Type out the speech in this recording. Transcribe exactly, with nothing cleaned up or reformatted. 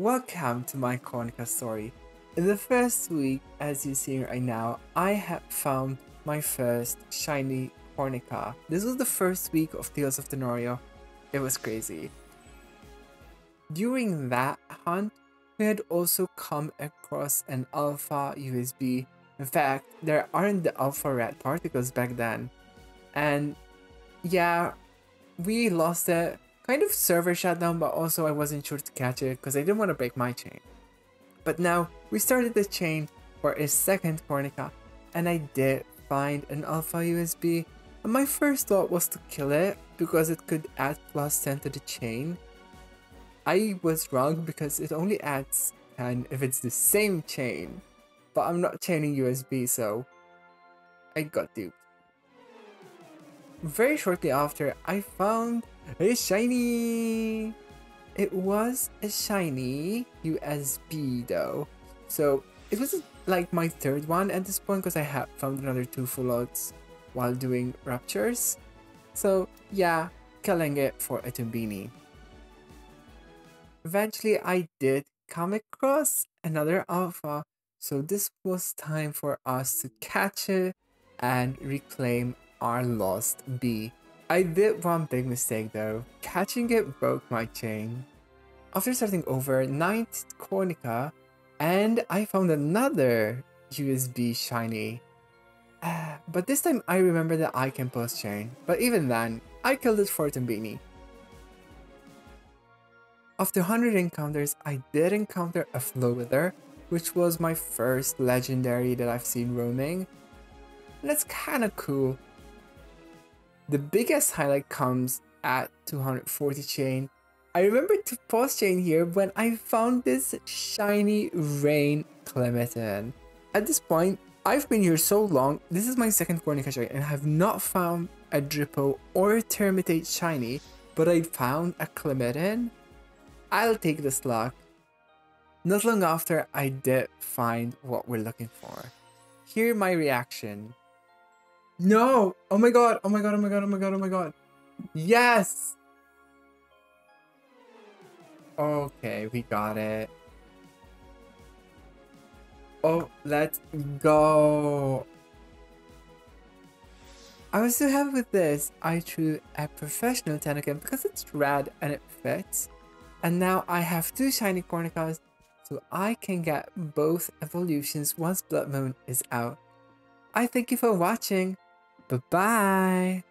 Welcome to my Cornica story. In the first week, as you see right now, I have found my first shiny Cornica. This was the first week of Tales of Tenorio. It was crazy. During that hunt, we had also come across an alpha Eusbee. In fact, there aren't the alpha red particles back then. And yeah, we lost it. Kind of server shutdown, but also I wasn't sure to catch it because I didn't want to break my chain. But now we started the chain for a second Cornica, and I did find an alpha Eusbee. And my first thought was to kill it because it could add plus ten to the chain. I was wrong because it only adds ten if it's the same chain. But I'm not chaining Eusbee, so I got duped. Very shortly after, I found a shiny. It was a shiny Eusbee though. So it was like my third one at this point because I had found another two full lots while doing raptures. So yeah, killing it for a Tombini. Eventually I did come across another alpha. So this was time for us to catch it and reclaim our lost bee. I did one big mistake though. Catching it broke my chain. After starting over, ninth Cornica, and I found another Eusbee shiny. Uh, but this time I remember that I can post chain. But even then, I killed it for Tombini. After one hundred encounters, I did encounter a Flow Wither, which was my first legendary that I've seen roaming. And that's kinda cool. The biggest highlight comes at two hundred forty chain. I remember to pause chain here when I found this shiny rain Clementine. At this point, I've been here so long, this is my second Cornica shiny, and I have not found a Drippo or a Termitate shiny, but I found a Clementine. I'll take this luck. Not long after, I did find what we're looking for. Here's my reaction. No! Oh my god! Oh my god! Oh my god! Oh my god! Oh my god! Yes! Okay, we got it. Oh, let's go! I was so happy with this. I drew a professional Tenorio because it's rad and it fits. And now I have two shiny Cornicas, so I can get both evolutions once Blood Moon is out. I thank you for watching. Bye-bye!